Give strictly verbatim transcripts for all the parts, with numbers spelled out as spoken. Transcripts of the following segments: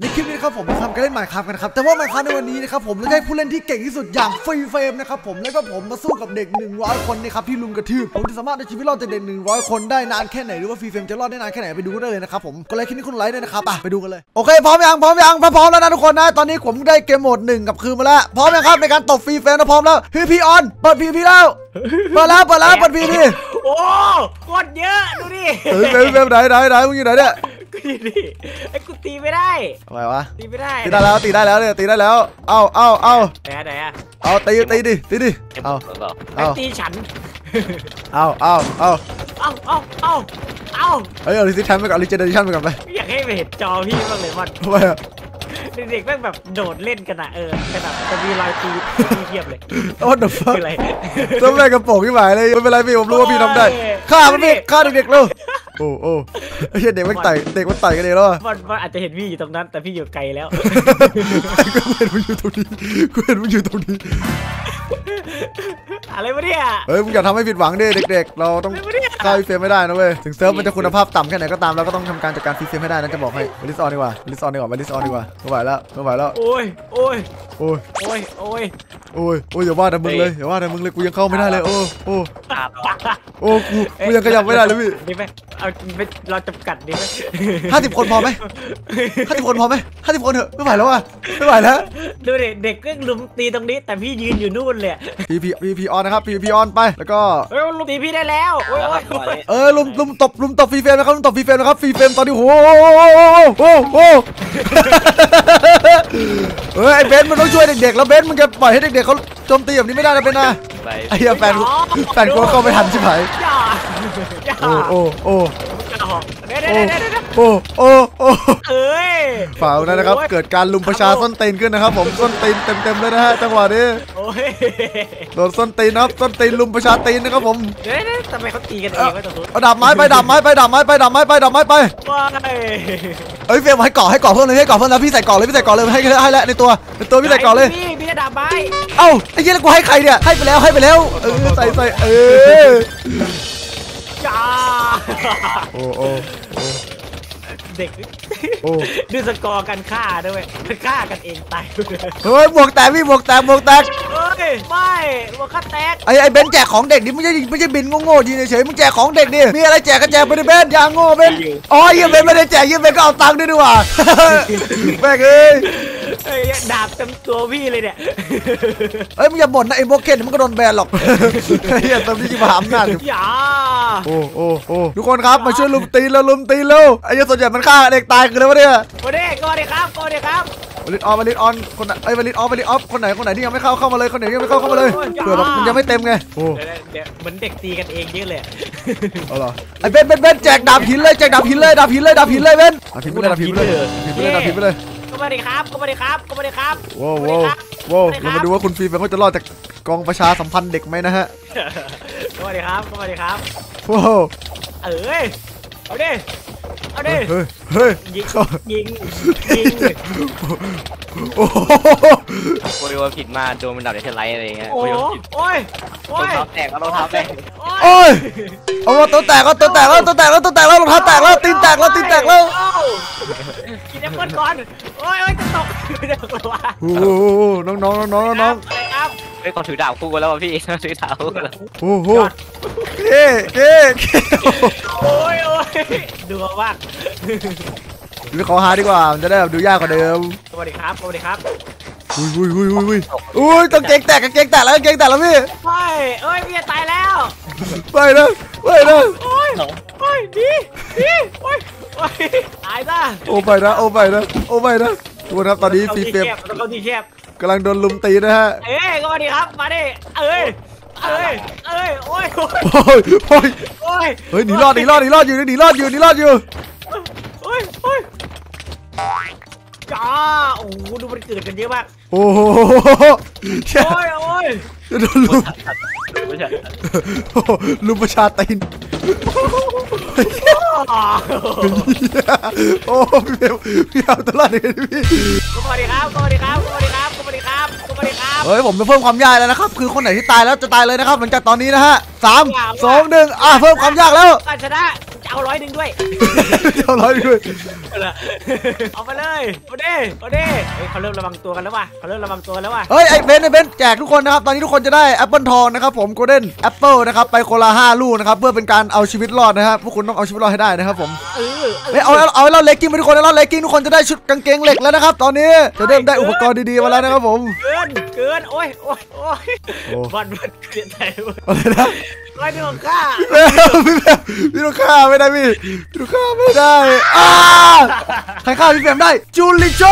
ในคลิปนี้ครับผมมาทำการเล่น Minecraft กันครับแต่ว่า Minecraft ในวันนี้นะครับผมเราได้ผู้เล่นที่เก่งที่สุดอย่างฟรีเฟรมนะครับผมแล้วก็ผมมาสู้กับเด็กหนึ่งร้อยคนนะครับที่ลุมกระทืบผมจะสามารถเอาชีวิตรอดจากเด็กหนึ่งร้อยคนได้นานแค่ไหนหรือว่าฟรีเฟรมจะรอดได้นานแค่ไหนไปดูกันได้เลยนะครับผมก็เลยคลิปนี้คุณไลค์ด้วยนะครับไปดูกันเลยโอเคพร้อมยังพร้อมยังพร้อมแล้วนะทุกคนนะตอนนี้ผมได้เกมโหมดหนึ่งกับคืนมาแล้วพร้อมยังครับในการตบฟรีเฟรมนะพร้อมแล้วพีพีออนเปิดพีพีแล้วเปิดแล้วเปิดแล้วเปิดพีพีโอ้กดเยอะดูดิไหนไหนไหนมึงอยู่ไหนเนี่ยตีดิไอ้กูตีไม่ได้อะไรวะตีไม่ได้ตีได้แล้วตีได้แล้วเนี่ยตีได้แล้วเอาเอาเอาไหนไหนอะเอาตีตีดิตีดิเอาเอาตีฉันเอาเอาเอาเอาเอาเอาเอาเฮ้ยเอาลิซิชันไปก่อนลิเจเดชันไปก่อนไปอยากให้ไปเห็นจอพี่บ้างเลยวันเด็กๆแม่งแบบโดดเล่นกันนะเออขนาดจะมีลายตีตีเทียบเลยโอ้เดือดอะไรต้องแม่กระโปรงที่หมายเลยไม่เป็นไรพี่ผมรู้ว่าพี่ทำได้ฆ่ามันพี่ฆ่าเด็กๆเลยโอ้โอ้ไอ้เด็กมันไต่เด็กมันไต่กันเลยหรอมันอาจจะเห็นพี่อยู่ตรงนั้นแต่พี่อยู่ไกลแล้วกูเห็นมึงอยู่ตรงนี้กูเห็นมึงอยู่ตรงนี้อะไรวะเนี่ยเฮ้ยมึงอย่าทำให้ผิดหวังดิเด็กๆเราต้องฆ่าฟรีเฟรมไม่ได้นะเว้ยถึงเซิร์ฟมันจะคุณภาพต่ำแค่ไหนก็ตามเราก็ต้องทำการจัดการฟรีเฟรมให้ได้นะจะบอกให้ลิสออนดีกว่าลิสออนดีกว่าลิสออนดีกว่าไม่ไหวแล้วไม่ไหวแล้วโอ้ยโอ้ยโอ้ยโอ้ยโอ้ยโอ้ยโอ้ยอย่าว่าแต่มึงเลยอย่าว่าแต่มึงเลยกูยังเข้าไม่ได้เลยโอ้โอ้โอ้กูกูยังขยับไม่ได้เลยพี่นี่ไหมเอาเราจำกัดดีไหมห้าสิบคนพอไหมห้าสิบคนพอไหมห้าสิบคนเถอะไม่ไหวแล้วอ่ะไม่ไหวแล้วดูเด็กเด็กก็ลุมตีตรงนี้แต่พี่ยืนอยู่นู่นเลยพีพีพีพีออนนะครับพีพีออนไปแล้วก็เอ้ยลุมตีพี่ได้แล้วเออลุมลุมตบลุมตบฟรีเฟรมนะครับลุมตบฟรีเฟรมนะครับฟรีเฟรมตอนนี้โอ้โหโอ้โหเออไอเบนมันต้องช่วยเด็กๆแล้วเบนมันจะปล่อยให้เด็กๆเขาโจมตีแบบนี้ไม่ได้นะเบนนะไอ้เหี้ยแฟนแฟนกูเข้าไปทันใช่ไหมโอ้โอ้โอ้โอ้โอ้โอ้เอ้ยฝ่าแล้วนะครับเกิดการลุมประชาส้นตีนขึ้นนะครับผมส้นตีนเต็มๆเลยนะฮะจังหวะนี้โดนส้นตีนนะครับส้นตีนลุมประชาตีนนะครับผมเด้อทำไมเขาตีกันเองวะตัวสุดเอาดาบไม้ไปดาบไม้ไปดาบไม้ไปดาบไม้ไปดาบไม้ไปเฮ้ยเฟรมให้เกาะให้เกาะเพิ่มเลยให้เกาะเพิ่มแล้วพี่ใส่เกาะเลยพี่ใส่เกาะเลยให้ให้แล้วในตัวในตัวพี่ใส่เกาะเลยพี่พี่จะดาบไม้เอ้าไอ้เหี้ยแล้วกูให้ใครเนี่ยให้ไปแล้วให้ไปแล้วเออใส่ใส่เออโอ้โอ้เด็กดูสกอร์กันฆ่าด้วยมันฆ่ากันเองตายเฮ้ยบวกแตกพี่บวกแตกบวกแตกเฮ้ยไม่บวกข้าแตกไอ้ไอ้เบนแจกของเด็กนี่ไม่ใช่ไม่ใช่บินโง่ๆยิงเฉยมึงแจกของเด็กนี่มีอะไรแจกก็แจกไปดิเบนอย่าโง่เบนอ๋อยิงเบนไม่ได้แจกยิงเบนก็เอาตังค์ด้วยดีกว่าแม่งเอ้ยดาบเต็มตัวพี่เลยเนี่ยเฮ้ยมึงอย่าบ่นนะไอ้โบเกตมันก็โดนแบนหรอกเฮียตอนนี้จะมาหามหน้าอยู่โอ้โอ้โอ้ทุกคนครับมาช่วยลุมตีแล้วลุมตีแล้วไอ้ยศส่วนใหญ่มันฆ่าเด็กตายกันเลยวะเนี่ยโอ้เด็กก็เด็กครับก็เด็กครับบริษัทออฟบริษัทออนคนไหนไอ้บริษัทออฟบริษัทออฟคนไหนคนไหนที่ยังไม่เข้าเข้ามาเลยคนไหนยังไม่เข้าเข้ามาเลยเผื่อมันยังไม่เต็มไงโอ้เหมือนเด็กตีกันเองเยอะเลยเอาล่ะไอ้เบนเบนเบนแจกดาบหินเลยแจกดาบหินเลยดาบหินเลยดาบหินเลยเบนดาบหินไปเลยดาบหินไปเลยดาบหินไปเลยก็มาดิครับก็มาดิครับก็มาดิครับโว้วโว้วโว้วเรามาดูว่าคุณฟรีเฟรมเขาจะรอดจากกองประชาสัมพันธ์เด็กไหมนะฮะก็มาดิครับก็มาดิครับโว้วเอ้ยเอาดิเอาดิเฮ้ยเฮ้ยยิงยิงยิงโอ้โหโวยว่าผิดมาโดนมันดับในเทไลอะไรอย่างเงี้ยโอ้ยโอ้ยโอ้ยตัวแตกแล้วรองเท้าแตกโอ้ยเอาว่าตัวแตกแล้วตัวแตกแล้วตัวแตกแล้วตัวแตกแล้วรองเท้าแตกแล้วตีนแตกแล้วตีนแตกแล้วกินแอปเปิ้ลก่อนโอ้ยโอ้ยจะตกจะตกแล้วว่ะโอ้โหน้องน้องน้องน้องไอ้คนถือดาบคู่กันแล้วพี่ถือดาบคู่กันแล้วโอ้โหเก๊เก๊โอ้ยโอ้ยดูว่าหรือขอหาดีกว่ามันจะได้แบบดูยากกว่าเดิมสวัสดีครับสวัสดีครับอุ้ยอุ้ยอุ้ยอุ้ยอุ้ยต้องเกงแตกกันเกงแตกแล้วเกงแตกแล้วพี่เฮ้ยเอ้ยพี่จะตายแล้วไปเลยไปเลยโอ้ยโอ้ยดีดีโอ้ยโอ้ยตายซะโอ้ไปนะโอ้ไปนะโอ้ไปนะทุกคนครับตอนนี้ฟีเฟรมกำลังโดนลุมตีนะฮะเอ้ยก็ดีครับมาดิเอ้ยเอ้ยเอ้ยโอ้ยโอ้ยโอ้ยโอ้ยเฮ้ยหนีรอดหนีรอดหนีรอดอยู่หนีรอดอยู่หนีรอดอยู่จ้าโอ้ดูมันเกิดกันเยอะมากโอ้โหโอ้ยโอ้ยโดนลุมลุมประชาตินโอ้เบี้ยวเบี้ยวตลอดเลยพี่สวัสดีครับสวัสดีครับสวัสดีครับสวัสดีครับสวัสดีครับเฮ้ยผมจะเพิ่มความยากแล้วนะครับคือคนไหนที่ตายแล้วจะตายเลยนะครับหลังจากตอนนี้นะฮะสามสองหนึ่งอ่ะเพิ่มความยากแล้วชนะเอา าร้อยหนึ่งด้วยเอาร้อยด้วยเอาไปเลยเอาเด้เอาเด้เขาเริ่มระวังตัวกันแล้วว่ะเขาเริ่มระวังตัวแล้วว่ะเฮ้ยไอเบนไอเบนแจกทุกคนนะครับตอนนี้ทุกคนจะได้แอปเปิลทองนะครับผมโกลเด้นแอปเปิลนะครับไปคนละห้าลูกนะครับเพื่อเป็นการเอาชีวิตรอดนะครับพวกคุณต้องเอาชีวิตรอดให้ได้นะครับผมเออเอาเอาเราเล็กกิ้งไปทุกคนเราเล็กกิ้งทุกคนจะได้ชุดกางเกงเหล็กแล้วนะครับตอนนี้จะเริ่มได้อุปกรณ์ดีๆมาแล้วนะครับผมเกินเกินโอ้ยโอ้ยโอ้ยบัดบัดเกลียดใจเลยไม่ต้องฆ่าพี่ต้องฆ่าไม่ได้พี่พี่ต้องฆ่าไม่ได้อ้าใครฆ่าพี่เฟรมได้จูลิโจ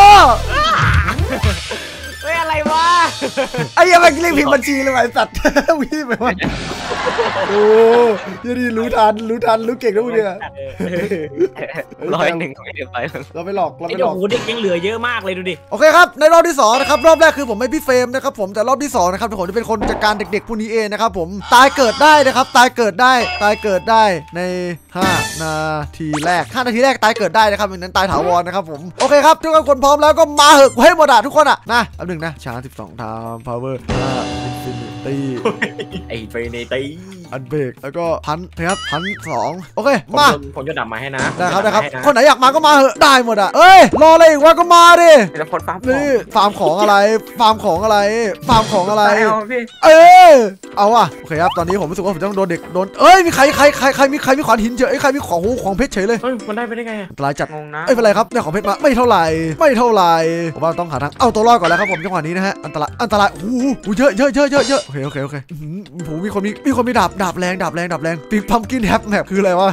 เฮ้ยอะไรวะไอ้ยังไม่เรียกผิดบัญชีเลยไอ้สัตว์วิ่งไปวะโอ้ยดีรู้ทันรู้ทันรู้เก่งนะพวกเนี่ยร้อยหนึ่งไม่เดือดไปเราไปหลอกเราไปหลอกโอ้โหเด็กยังเหลือเยอะมากเลยดูดิโอเคครับในรอบที่สองนะครับรอบแรกคือผมให้พี่เฟรมนะครับผมแต่รอบที่สองนะครับผมจะเป็นคนจัดการเด็กๆพวกนี้เองนะครับผมตายเกิดได้นะครับตายเกิดได้ตายเกิดได้ในห้านาทีแรกห้านาทีแรกตายเกิดได้นะครับอย่างนั้นตายถาวรนะครับผมโอเคครับทุกคนพร้อมแล้วก็มาเหอะให้หมดอ่ะทุกคนอ่ะนะอันหนึ่งนะช้าสิบสองทาวน์พาวเวอร์อินฟินิตี้ไออินฟินิตี้อันเบรกแล้วก็พันนะครับพันสองโอเคมาผมจะดับมาให้นะได้ครับได้ครับคนไหนอยากมาก็มาเหอะได้หมดอ่ะเอ้ยรออะไรอีกวะก็มาดิจะพอดฟาร์มนี่ฟาร์มของอะไรฟาร์มของอะไรฟาร์มของอะไรเออเอาอ่ะโอเคครับตอนนี้ผมรู้สึกว่าผมต้องโดนเด็กโดนเอ้ยมีใครใครใครใครมีใครมีขวานหินเฉยใครมีของของเพชรเฉยเลยมันได้ไปได้ไงอะลายจัดเอ้ยเป็นไรครับได้ของเพชรมาไม่เท่าไหร่ไม่เท่าไหร่ผมว่าต้องหาทางเอาตัวรอดก่อนแล้วครับผมจังหวะนี้นะฮะอันตรายอันตรายโอ้โหเยอะเยอะเยอะเยอะโอเคโอเคโอเคผมมีคนมีมีคนมีดาบดาบแรงดาบแรงดาบแรงปีพัมกินแฮปแมปคืออะไรวะ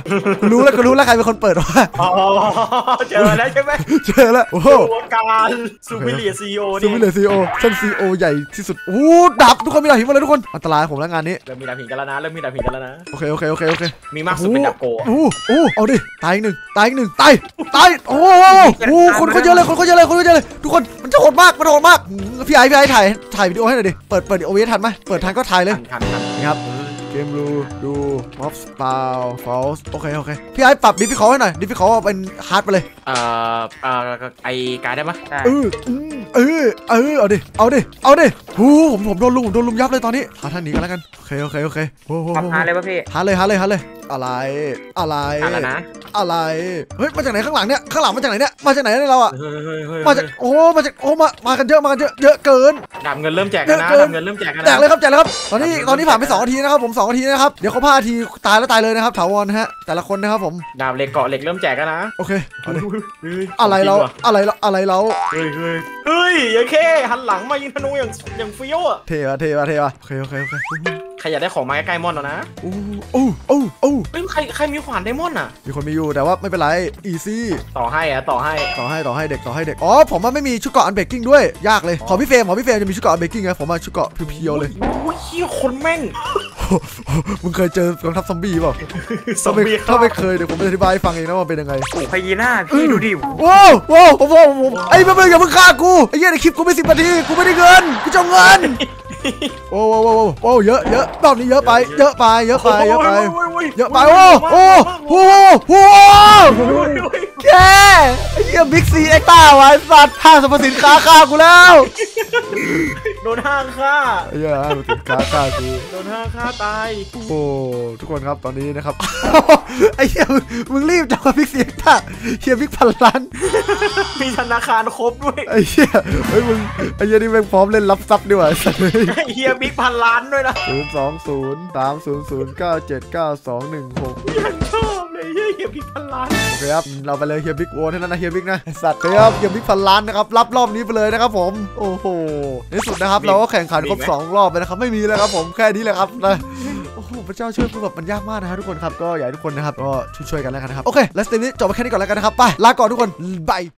รู้แล้วก็รู้แล้วใครเป็นคนเปิดวะอ๋อเจอแล้วใช่ไหมเจอแล้วโอ้โหการซูมิเลียซีโอซูมิเลียซีโอเส้นซีโอใหญ่ที่สุดโอ้ดาบทุกคนมีดาบหินมาเลยทุกคนอันตรายผมแล้วงานนี้เริ่มมีดาบหินกันแล้วนะเริ่มมีดาบหินกันแล้วนะโอเคโอเคโอเคโอเคมีมากสุดเป็นดาบโกโอ้โอ้เอาดิตายหนึ่งตายหนึ่งตายตายโอ้โหคนเขาเยอะเลยคนเขาเยอะเลยคนเขาเยอะเลยทุกคนมันจะโหดมากมันโหดมากพี่ไอ้พี่ไอ้ถ่ายถ่ายวิดีโอให้หน่อยดิเปิดเปิดโอเวอร์ทันไหมเปิดทันก็ถ่ายเลยทันทันครับเกมรูดูม็อบสปาวฟอลส์โอเคโอเคพี่ไอ้ปรับดิฟฟี่คอลให้หน่อยดิฟฟี่คอลเป็นฮาร์ดไปเลยเอ่อเอ่อไอ้การได้ไหมเออเออเออเอาดิเอาดิเอาดิหูผมผมโดนลุมโดนลุมยับเลยตอนนี้หาท่านหนีกันแล้วกันโอเคโอเคโอเคหาเลยป่ะพี่หาเลยหาเลยหาเลยอะไรอะไรอะไรเฮ้ยมาจากไหนข้างหลังเนี่ยข้างหลังมาจากไหนเนี่ยมาจากไหนเนี่ยเราอ่ะมาจากโอ้มาจากโอ้มามากันเยอะมากันเยอะเยอะเกินดำเงินเริ่มแจกนะดำเงินเริ่มแจกนะแจกเลยครับแจกเลยครับตอนนี้ตอนนี้ผ่านไปสองนาทีนะครับผมสองนาทีนะครับเดี๋ยวเขาพลาดทีตายแล้วตายเลยนะครับถาวรฮะแต่ละคนนะครับผมดำเหล็กเกาะเหล็กเริ่มแจกนะโอเคอะไรเราอะไรเราอะไรเราเฮ้ยเฮ้ยเฮ้ยโอเคหันหลังมายิงธนูอย่างอย่างเฟี้ยวอ่ะเทวะเทวะเทวะโอเคโอเคโอเคใครอยากได้ของมาใกล้ๆมอนหรอนะโอ้โอ้โอ้โอ้เฮ้ยใครใครมีขวานไดมอนอ่ะมีคนมีอยู่แต่ว่าไม่เป็นไรอีซี่ต่อให้อะต่อให้ต่อให้ต่อให้เด็กต่อให้เด็กอ๋อผมว่าไม่มีชุดเกาะอันเบรกกิ้งด้วยยากเลยขอพี่เฟรมขอพี่เฟรมจะมีชุดเกาะอันเบรกกิ้งไงผมมาชุดเกาะเพียวๆเลยโอ้ยคนแม่งมึงเคยเจอกองทัพซอมบี้เปล่าซอมบี้ถ้าไม่เคยเดี๋ยวผมจะอธิบายให้ฟังเองนะว่าเป็นยังไงโอ้พยีน่าพี่ดูดิโอ้โหผมผมผมไอ้เพื่อนอย่าเพิ่งฆ่ากูไอ้เหี้ยในคลิปกูไม่สิบนาทีกูไม่ได้เงินกูจะเงินโอ้โหโอ้โหโอ้เยอะเยอะตอนนี้เยอะไปเยอะไปเยอะไปเยอะไปเยอะไปโอ้โหโอ้โหแกไอ้เหี้ยบิ๊กซีเอ็กต้าวายสัตว์ห้างสรรพสินค้าฆ่ากูแล้วโดนห้างฆ่าไอ้เหี้ยห้างสรรพสินค้าฆ่ากูโดนห้างฆ่าตายโอ้ทุกคนครับตอนนี้นะครับไอ้เหี้ยมึงรีบจับบิ๊กซีเอ็กต้าเหี้ยบิ๊กพันล้านมีธนาคารครบด้วยไอ้เหี้ยเฮ้ยมึงไอ้เหี้ยนี่แม่งพร้อมเล่นรับทรัพย์ดีกว่าเฮียบิ๊กพันล้านด้วยนะศูนย์ สอง ศูนย์ สาม ศูนย์ ศูนย์ เก้า เจ็ด เก้า สอง หนึ่ง หกยังชอบเลยเฮียบิ๊กพันล้านโอเคครับเราไปเลยเฮียบิ๊กโอนให้แล้วนะเฮียบิ๊กนะสัตว์ครับเฮียบิ๊กพันล้านนะครับรับรอบนี้ไปเลยนะครับผมโอ้โหในสุดนะครับเราก็แข่งขันครบสองรอบไปนะครับไม่มีแล้วครับผมแค่นี้แหละครับนะพระเจ้าช่วยคือแบบมันยากมากนะฮะทุกคนครับก็อยากให้ทุกคนนะครับก็ช่วยๆกันแล้วกันนะครับโอเคแล้วสเตนนี้จบไปแค่นี้ก่อนแล้วกันนะครับไปลาก่อนทุกคนบาย